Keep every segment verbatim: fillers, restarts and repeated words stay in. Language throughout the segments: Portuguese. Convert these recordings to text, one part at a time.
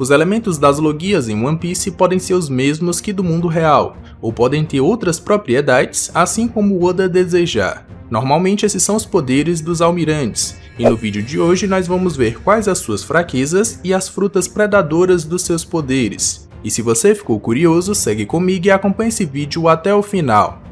Os elementos das logias em One Piece podem ser os mesmos que do mundo real, ou podem ter outras propriedades, assim como Oda desejar. Normalmente esses são os poderes dos almirantes, e no vídeo de hoje nós vamos ver quais as suas fraquezas e as frutas predadoras dos seus poderes. E se você ficou curioso, segue comigo e acompanhe esse vídeo até o final.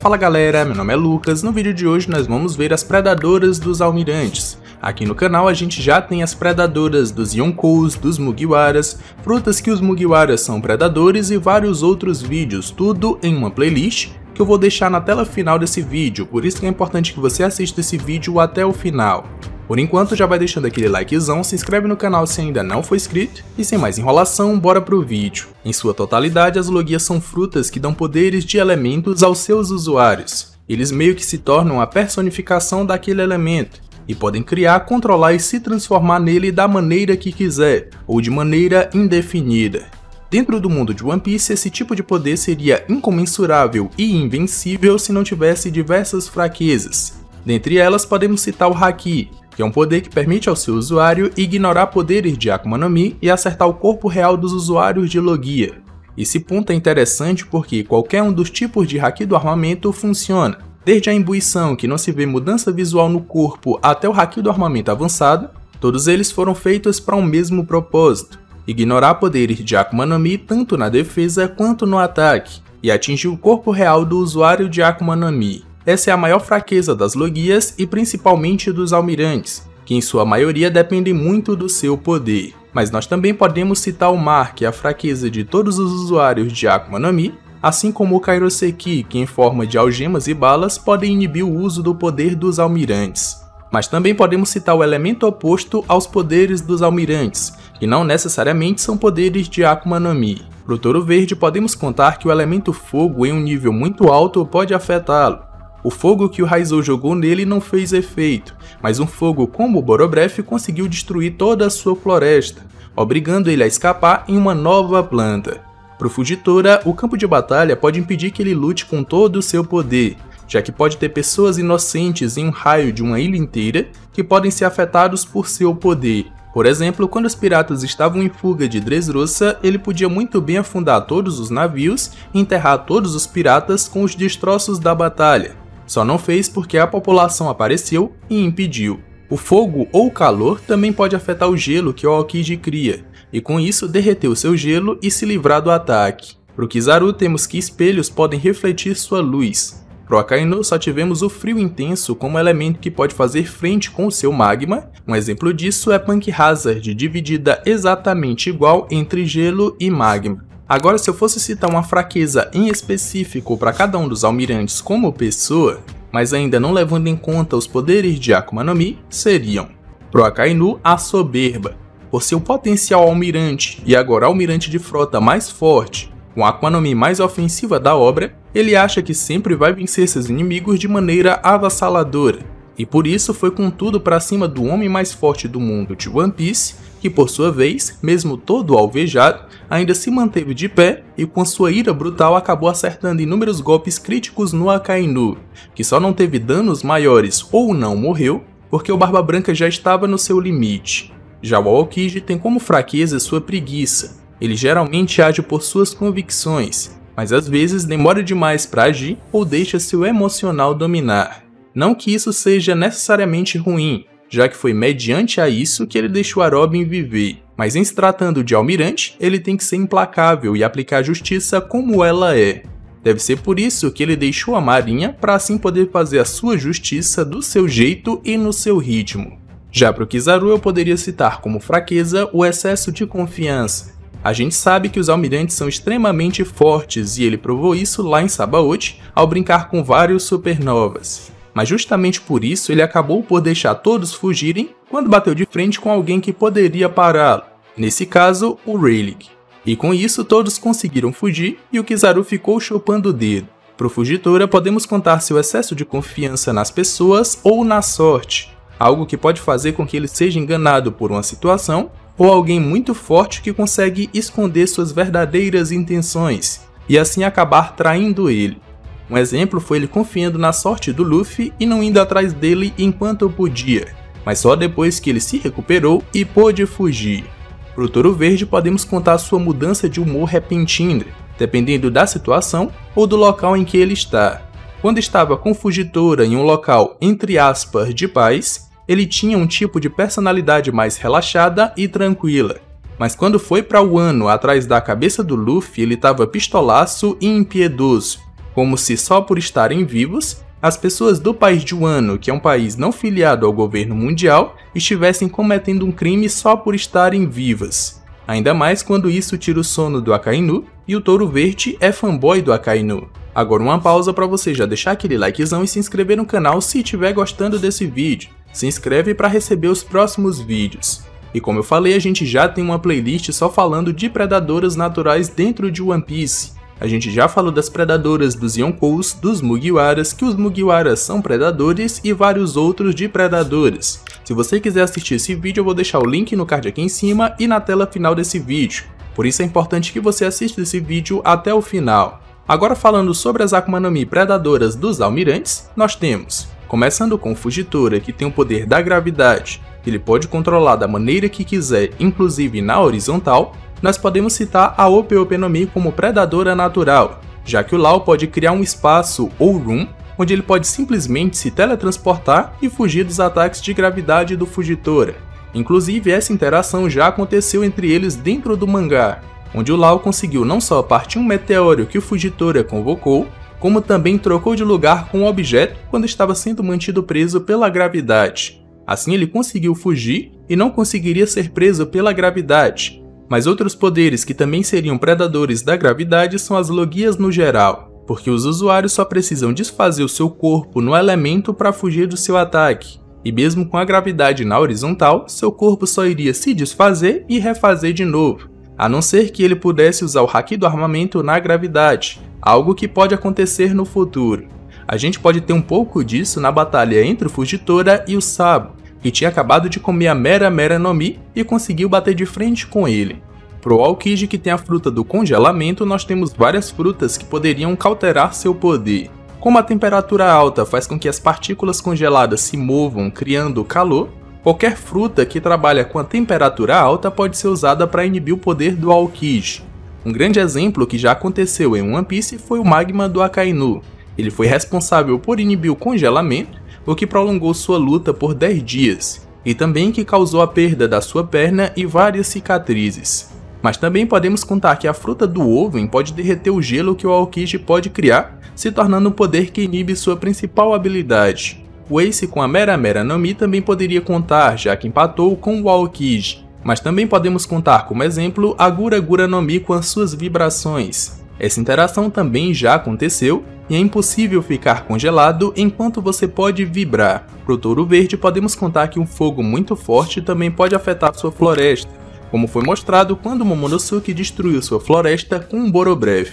Fala galera, meu nome é Lucas, no vídeo de hoje nós vamos ver as predadoras dos almirantes. Aqui no canal a gente já tem as predadoras dos Yonkous, dos Mugiwaras, frutas que os Mugiwaras são predadores e vários outros vídeos, tudo em uma playlist que eu vou deixar na tela final desse vídeo, por isso que é importante que você assista esse vídeo até o final. Por enquanto já vai deixando aquele likezão, se inscreve no canal se ainda não for inscrito, e sem mais enrolação, bora pro vídeo. Em sua totalidade, as logias são frutas que dão poderes de elementos aos seus usuários. Eles meio que se tornam a personificação daquele elemento, e podem criar, controlar e se transformar nele da maneira que quiser, ou de maneira indefinida. Dentro do mundo de One Piece, esse tipo de poder seria incomensurável e invencível se não tivesse diversas fraquezas. Dentre elas, podemos citar o Haki, que é um poder que permite ao seu usuário ignorar poderes de Akuma no Mi e acertar o corpo real dos usuários de Logia. Esse ponto é interessante porque qualquer um dos tipos de Haki do armamento funciona. Desde a imbuição, que não se vê mudança visual no corpo, até o haki do armamento avançado, todos eles foram feitos para um mesmo propósito, ignorar poderes de Akuma no Mi tanto na defesa quanto no ataque, e atingir o corpo real do usuário de Akuma no Mi. Essa é a maior fraqueza das logias e principalmente dos almirantes, que em sua maioria dependem muito do seu poder. Mas nós também podemos citar o Mar, que é a fraqueza de todos os usuários de Akuma no Mi, assim como o Kairoseki, que em forma de algemas e balas podem inibir o uso do poder dos almirantes. Mas também podemos citar o elemento oposto aos poderes dos almirantes, que não necessariamente são poderes de Akuma no Mi. Pro Touro Verde podemos contar que o elemento fogo em um nível muito alto pode afetá-lo. O fogo que o Raizo jogou nele não fez efeito, mas um fogo como o Borobreth conseguiu destruir toda a sua floresta, obrigando ele a escapar em uma nova planta. Para o Fujitora, o campo de batalha pode impedir que ele lute com todo o seu poder, já que pode ter pessoas inocentes em um raio de uma ilha inteira que podem ser afetados por seu poder. Por exemplo, quando os piratas estavam em fuga de Dressrosa, ele podia muito bem afundar todos os navios e enterrar todos os piratas com os destroços da batalha. Só não fez porque a população apareceu e impediu. O fogo ou calor também pode afetar o gelo que o Aokiji cria, e com isso derreter o seu gelo e se livrar do ataque. Pro Kizaru temos que espelhos podem refletir sua luz. Pro Akainu só tivemos o frio intenso como elemento que pode fazer frente com o seu magma, um exemplo disso é Punk Hazard, dividida exatamente igual entre gelo e magma. Agora, se eu fosse citar uma fraqueza em específico para cada um dos almirantes como pessoa, mas ainda não levando em conta os poderes de Akuma no Mi, seriam pro Akainu a soberba. Por seu potencial almirante e agora almirante de frota mais forte, com a Akuma no Mi mais ofensiva da obra, ele acha que sempre vai vencer seus inimigos de maneira avassaladora, e por isso foi com tudo para cima do homem mais forte do mundo de One Piece, que por sua vez, mesmo todo alvejado, ainda se manteve de pé e com sua ira brutal acabou acertando inúmeros golpes críticos no Akainu, que só não teve danos maiores ou não morreu, porque o Barba Branca já estava no seu limite. Já o Aokiji tem como fraqueza sua preguiça, ele geralmente age por suas convicções, mas às vezes demora demais para agir ou deixa seu emocional dominar. Não que isso seja necessariamente ruim, já que foi mediante a isso que ele deixou a Robin viver, mas em se tratando de almirante, ele tem que ser implacável e aplicar a justiça como ela é. Deve ser por isso que ele deixou a marinha para assim poder fazer a sua justiça do seu jeito e no seu ritmo. Já para o Kizaru eu poderia citar como fraqueza o excesso de confiança. A gente sabe que os almirantes são extremamente fortes e ele provou isso lá em Sabaody ao brincar com vários supernovas. Mas justamente por isso ele acabou por deixar todos fugirem quando bateu de frente com alguém que poderia pará-lo, nesse caso o Rayleigh. E com isso todos conseguiram fugir e o Kizaru ficou chupando o dedo. Para o Fujitora podemos contar seu excesso de confiança nas pessoas ou na sorte, algo que pode fazer com que ele seja enganado por uma situação ou alguém muito forte que consegue esconder suas verdadeiras intenções e assim acabar traindo ele. Um exemplo foi ele confiando na sorte do Luffy e não indo atrás dele enquanto podia, mas só depois que ele se recuperou e pôde fugir. Para o Touro Verde podemos contar sua mudança de humor repentina, dependendo da situação ou do local em que ele está. Quando estava com Fujitora em um local, entre aspas, de paz, ele tinha um tipo de personalidade mais relaxada e tranquila. Mas quando foi para Wano atrás da cabeça do Luffy, ele estava pistolaço e impiedoso, como se só por estarem vivos, as pessoas do país de Wano, que é um país não filiado ao governo mundial, estivessem cometendo um crime só por estarem vivas. Ainda mais quando isso tira o sono do Akainu, e o Touro Verde é fanboy do Akainu. Agora uma pausa para você já deixar aquele likezão e se inscrever no canal se estiver gostando desse vídeo. Se inscreve para receber os próximos vídeos. E como eu falei, a gente já tem uma playlist só falando de predadoras naturais dentro de One Piece. A gente já falou das predadoras, dos Yonkous, dos Mugiwaras, que os Mugiwaras são predadores e vários outros de predadores. Se você quiser assistir esse vídeo, eu vou deixar o link no card aqui em cima e na tela final desse vídeo. Por isso é importante que você assista esse vídeo até o final. Agora falando sobre as Akuma no Mi predadoras dos almirantes, nós temos, começando com Fujitora, que tem o poder da gravidade, que ele pode controlar da maneira que quiser, inclusive na horizontal. Nós podemos citar a Ope Ope no Mi como predadora natural, já que o Law pode criar um espaço ou room, onde ele pode simplesmente se teletransportar e fugir dos ataques de gravidade do Fujitora. Inclusive, essa interação já aconteceu entre eles dentro do mangá, onde o Law conseguiu não só partir um meteoro que o Fujitora convocou, como também trocou de lugar com um objeto quando estava sendo mantido preso pela gravidade. Assim ele conseguiu fugir e não conseguiria ser preso pela gravidade. Mas outros poderes que também seriam predadores da gravidade são as logias no geral, porque os usuários só precisam desfazer o seu corpo no elemento para fugir do seu ataque, e mesmo com a gravidade na horizontal, seu corpo só iria se desfazer e refazer de novo, a não ser que ele pudesse usar o haki do armamento na gravidade, algo que pode acontecer no futuro. A gente pode ter um pouco disso na batalha entre o Fujitora e o Sabo, que tinha acabado de comer a Mera Mera no Mi e conseguiu bater de frente com ele. Pro Aokiji, que tem a fruta do congelamento, nós temos várias frutas que poderiam cauterar seu poder. Como a temperatura alta faz com que as partículas congeladas se movam, criando calor, qualquer fruta que trabalha com a temperatura alta pode ser usada para inibir o poder do Aokiji. Um grande exemplo que já aconteceu em One Piece foi o magma do Akainu. Ele foi responsável por inibir o congelamento, o que prolongou sua luta por dez dias, e também que causou a perda da sua perna e várias cicatrizes. Mas também podemos contar que a fruta do Oven pode derreter o gelo que o Aokiji pode criar, se tornando um poder que inibe sua principal habilidade. O Ace com a Mera Mera no Mi também poderia contar, já que empatou com o Aokiji, mas também podemos contar como exemplo a Gura Gura no Mi com as suas vibrações. Essa interação também já aconteceu, e é impossível ficar congelado enquanto você pode vibrar. Pro Touro Verde podemos contar que um fogo muito forte também pode afetar sua floresta, como foi mostrado quando Momonosuke destruiu sua floresta com um Borobreth.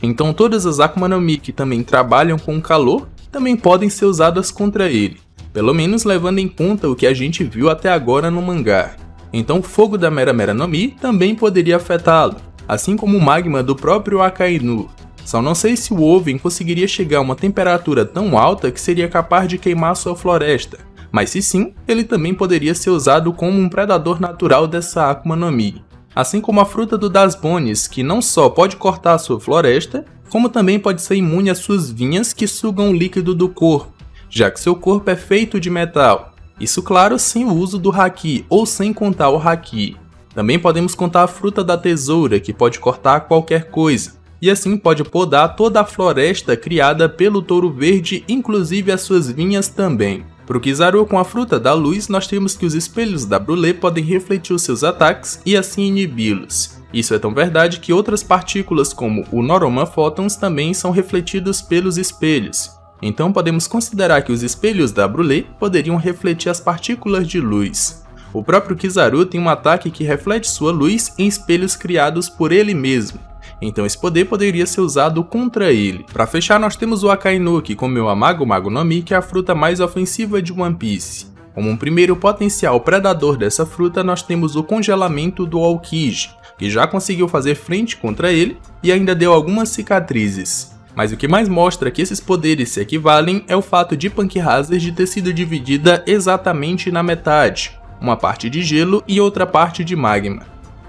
Então todas as Akuma no Mi que também trabalham com calor também podem ser usadas contra ele, pelo menos levando em conta o que a gente viu até agora no mangá. Então o fogo da Mera Mera no Mi também poderia afetá-lo, assim como o magma do próprio Akainu. Só não sei se o Oven conseguiria chegar a uma temperatura tão alta que seria capaz de queimar sua floresta, mas se sim, ele também poderia ser usado como um predador natural dessa Akuma no Mi. Assim como a fruta do Das Bones, que não só pode cortar sua floresta, como também pode ser imune às suas vinhas que sugam o líquido do corpo, já que seu corpo é feito de metal. Isso claro, sem o uso do Haki, ou sem contar o Haki. Também podemos contar a fruta da tesoura, que pode cortar qualquer coisa, e assim pode podar toda a floresta criada pelo Touro Verde, inclusive as suas vinhas também. Para o Kizaru com a fruta da luz, nós temos que os espelhos da Brûlée podem refletir os seus ataques e assim inibi-los. Isso é tão verdade que outras partículas como o Noroman Photons também são refletidos pelos espelhos. Então podemos considerar que os espelhos da Brûlée poderiam refletir as partículas de luz. O próprio Kizaru tem um ataque que reflete sua luz em espelhos criados por ele mesmo. Então esse poder poderia ser usado contra ele. Para fechar, nós temos o Akainu, que comeu a Mago Mago no Mi, que é a fruta mais ofensiva de One Piece. Como um primeiro potencial predador dessa fruta, nós temos o congelamento do Aokiji, que já conseguiu fazer frente contra ele e ainda deu algumas cicatrizes. Mas o que mais mostra que esses poderes se equivalem é o fato de Punk Hazard de ter sido dividida exatamente na metade, uma parte de gelo e outra parte de magma.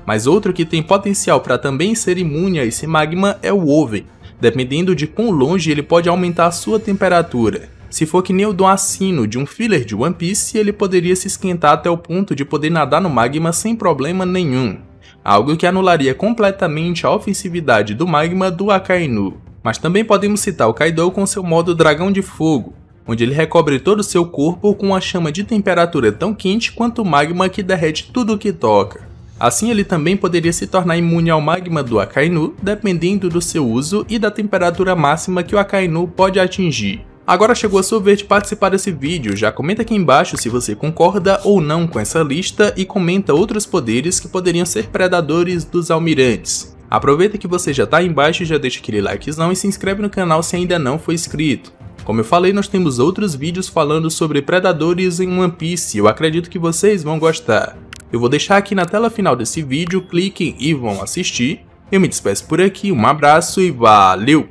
mas outro que tem potencial para também ser imune a esse magma é o Oven, dependendo de quão longe ele pode aumentar a sua temperatura. Se for que nem o do Acino de um filler de One Piece, ele poderia se esquentar até o ponto de poder nadar no magma sem problema nenhum, algo que anularia completamente a ofensividade do magma do Akainu. Mas também podemos citar o Kaido com seu modo Dragão de Fogo, onde ele recobre todo o seu corpo com uma chama de temperatura tão quente quanto o magma que derrete tudo o que toca. Assim ele também poderia se tornar imune ao magma do Akainu, dependendo do seu uso e da temperatura máxima que o Akainu pode atingir. Agora chegou a sua vez de participar desse vídeo, já comenta aqui embaixo se você concorda ou não com essa lista e comenta outros poderes que poderiam ser predadores dos almirantes. Aproveita que você já tá aí embaixo e já deixa aquele likezão e se inscreve no canal se ainda não foi inscrito. Como eu falei, nós temos outros vídeos falando sobre predadores em One Piece, eu acredito que vocês vão gostar. Eu vou deixar aqui na tela final desse vídeo, cliquem e vão assistir. Eu me despeço por aqui, um abraço e valeu!